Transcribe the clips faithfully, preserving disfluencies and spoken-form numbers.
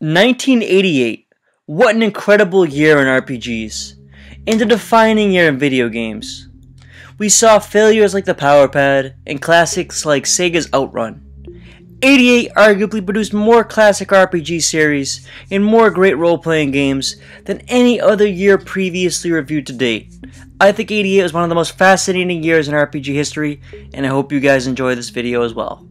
nineteen eighty-eight, what an incredible year in R P Gs, and a defining year in video games. We saw failures like the Power Pad, and classics like Sega's Outrun. eighty-eight arguably produced more classic R P G series, and more great role-playing games, than any other year previously reviewed to date. I think eighty-eight was one of the most fascinating years in R P G history, and I hope you guys enjoy this video as well.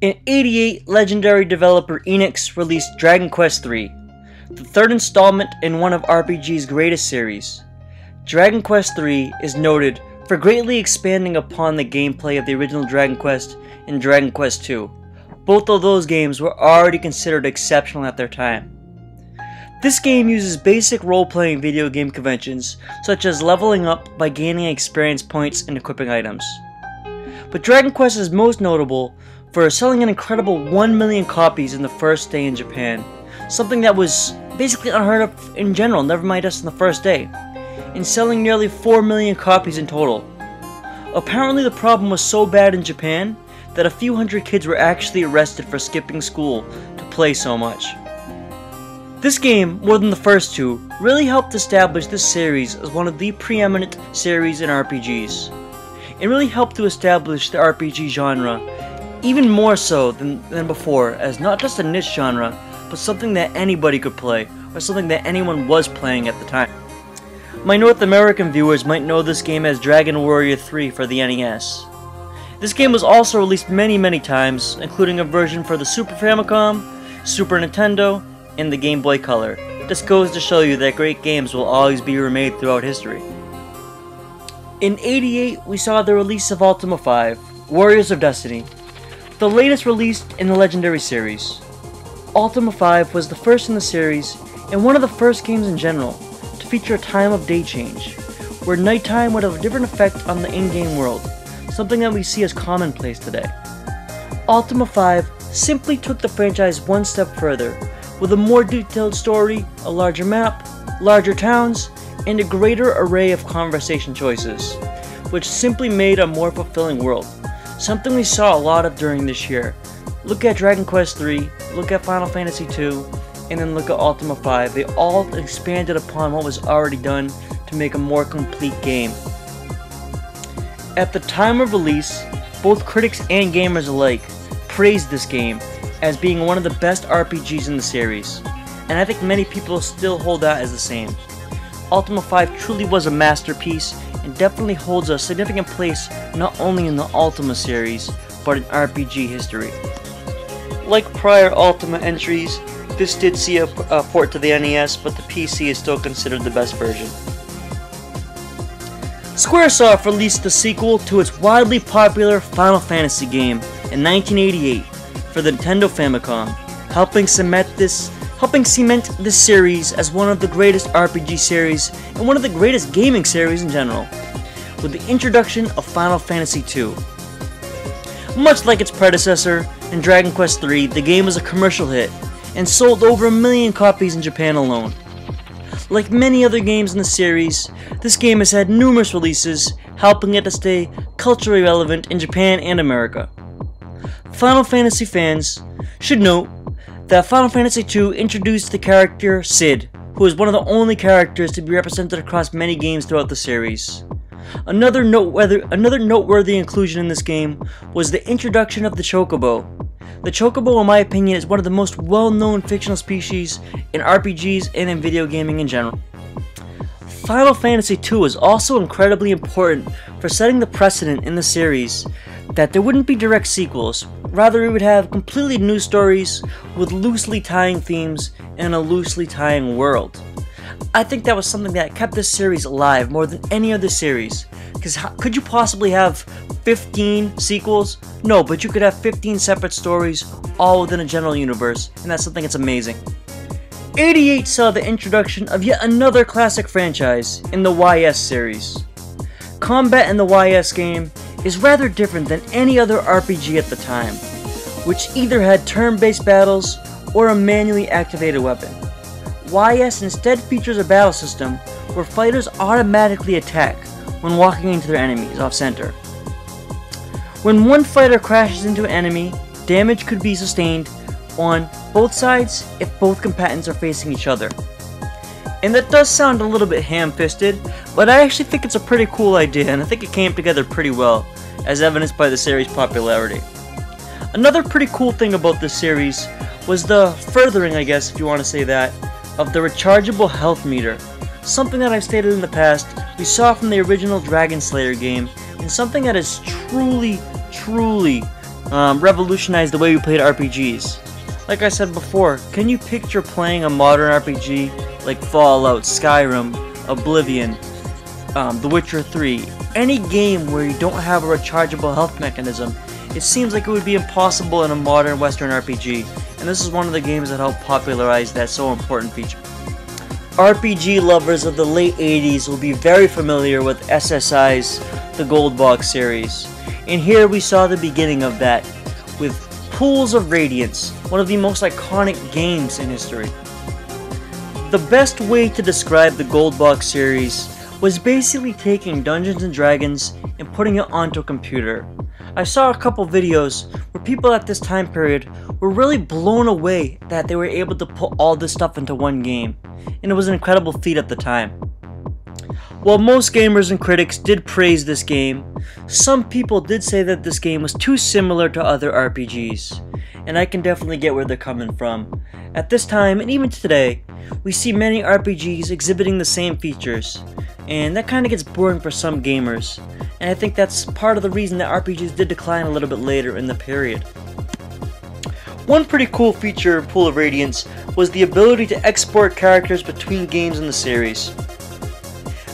In eighty-eight, legendary developer Enix released Dragon Quest three, the third installment in one of R P G's greatest series. Dragon Quest three is noted for greatly expanding upon the gameplay of the original Dragon Quest and Dragon Quest two. Both of those games were already considered exceptional at their time. This game uses basic role-playing video game conventions, such as leveling up by gaining experience points and equipping items. But Dragon Quest is most notable for selling an incredible one million copies in the first day in Japan, something that was basically unheard of in general, never mind us in the first day, and selling nearly four million copies in total. Apparently the problem was so bad in Japan that a few hundred kids were actually arrested for skipping school to play so much. This game, more than the first two, really helped establish this series as one of the preeminent series in R P Gs. It really helped to establish the R P G genre even more so than, than before, as not just a niche genre, but something that anybody could play, or something that anyone was playing at the time. My North American viewers might know this game as Dragon Warrior three for the N E S. This game was also released many many times, including a version for the Super Famicom, Super Nintendo, and the Game Boy Color. This goes to show you that great games will always be remade throughout history. In eighty-eight, we saw the release of Ultima V, Warriors of Destiny, the latest released in the legendary series. Ultima V was the first in the series, and one of the first games in general, to feature a time of day change, where nighttime would have a different effect on the in-game world, something that we see as commonplace today. Ultima V simply took the franchise one step further, with a more detailed story, a larger map, larger towns, and a greater array of conversation choices, which simply made a more fulfilling world. Something we saw a lot of during this year. Look at Dragon Quest three, look at Final Fantasy two, and then look at Ultima V. They all expanded upon what was already done to make a more complete game. At the time of release, both critics and gamers alike praised this game as being one of the best R P Gs in the series, and I think many people still hold that as the same. Ultima V truly was a masterpiece, and definitely holds a significant place not only in the Ultima series, but in R P G history. Like prior Ultima entries, this did see a, a port to the N E S, but the P C is still considered the best version. Squaresoft released the sequel to its widely popular Final Fantasy game in nineteen eighty-eight for the Nintendo Famicom, helping cement this helping cement this series as one of the greatest R P G series and one of the greatest gaming series in general, with the introduction of Final Fantasy two. Much like its predecessor in Dragon Quest three, the game was a commercial hit and sold over a million copies in Japan alone. Like many other games in the series, this game has had numerous releases, helping it to stay culturally relevant in Japan and America. Final Fantasy fans should note that Final Fantasy two introduced the character Cid, who is one of the only characters to be represented across many games throughout the series. Another noteworthy, another noteworthy inclusion in this game was the introduction of the Chocobo. The Chocobo, in my opinion, is one of the most well-known fictional species in R P Gs and in video gaming in general. Final Fantasy two is also incredibly important for setting the precedent in the series that there wouldn't be direct sequels. Rather, it would have completely new stories with loosely tying themes and a loosely tying world. I think that was something that kept this series alive more than any other series, because could you possibly have fifteen sequels? No, but you could have fifteen separate stories all within a general universe, and that's something that's amazing. eighty-eight saw the introduction of yet another classic franchise in the Ys series. Combat in the Ys game is rather different than any other R P G at the time, which either had turn-based battles or a manually activated weapon. Ys instead features a battle system where fighters automatically attack when walking into their enemies off-center. When one fighter crashes into an enemy, damage could be sustained on both sides if both combatants are facing each other. And that does sound a little bit ham-fisted, but I actually think it's a pretty cool idea, and I think it came together pretty well, as evidenced by the series' popularity. Another pretty cool thing about this series was the furthering, I guess if you want to say that, of the rechargeable health meter. Something that I've stated in the past, we saw from the original Dragon Slayer game, and something that has truly, truly um, revolutionized the way we played R P Gs. Like I said before, can you picture playing a modern R P G like Fallout, Skyrim, Oblivion, um, The Witcher three, any game where you don't have a rechargeable health mechanism? It seems like it would be impossible in a modern Western R P G, and this is one of the games that helped popularize that so important feature. R P G lovers of the late eighties will be very familiar with S S I's The Gold Box series, and here we saw the beginning of that with Pools of Radiance, one of the most iconic games in history. The best way to describe the Gold Box series was basically taking Dungeons and Dragons and putting it onto a computer. I saw a couple videos where people at this time period were really blown away that they were able to put all this stuff into one game, and it was an incredible feat at the time. While most gamers and critics did praise this game, some people did say that this game was too similar to other R P Gs, and I can definitely get where they're coming from. At this time, and even today, we see many R P Gs exhibiting the same features, and that kind of gets boring for some gamers, and I think that's part of the reason that R P Gs did decline a little bit later in the period. One pretty cool feature of Pool of Radiance was the ability to export characters between games in the series.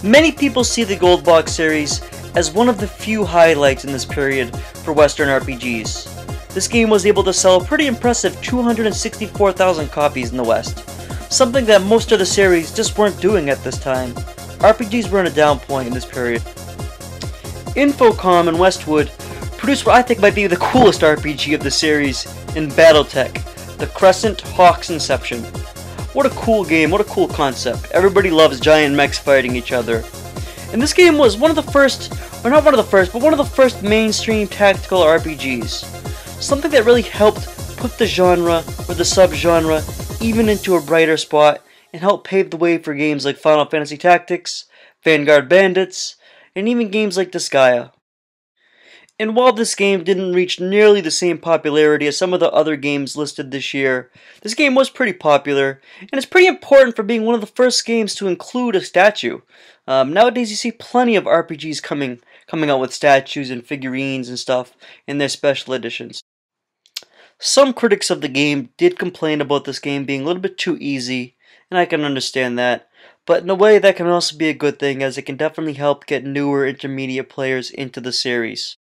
Many people see the Gold Box series as one of the few highlights in this period for Western R P Gs. This game was able to sell a pretty impressive two hundred sixty-four thousand copies in the West, something that most of the series just weren't doing at this time. R P Gs were in a down point in this period. Infocom and Westwood produced what I think might be the coolest R P G of the series in BattleTech, the Crescent Hawk's Inception. What a cool game, what a cool concept. Everybody loves giant mechs fighting each other. And this game was one of the first, or not one of the first, but one of the first mainstream tactical R P Gs. Something that really helped put the genre, or the subgenre, even into a brighter spot, and helped pave the way for games like Final Fantasy Tactics, Vanguard Bandits, and even games like Disgaea. And while this game didn't reach nearly the same popularity as some of the other games listed this year, this game was pretty popular, and it's pretty important for being one of the first games to include a statue. Um, nowadays you see plenty of R P Gs coming, coming out with statues and figurines and stuff in their special editions. Some critics of the game did complain about this game being a little bit too easy, and I can understand that. But in a way that can also be a good thing, as it can definitely help get newer intermediate players into the series.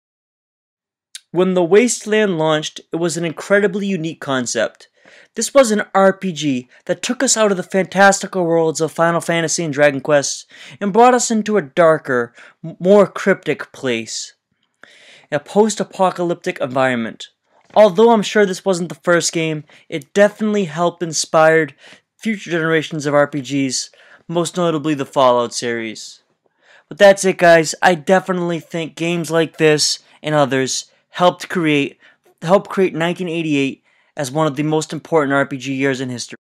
When The Wasteland launched, it was an incredibly unique concept. This was an R P G that took us out of the fantastical worlds of Final Fantasy and Dragon Quest and brought us into a darker, more cryptic place. A post-apocalyptic environment. Although I'm sure this wasn't the first game, it definitely helped inspire future generations of R P Gs, most notably the Fallout series. But that's it, guys. I definitely think games like this and others helped create helped create nineteen eighty-eight as one of the most important R P G years in history.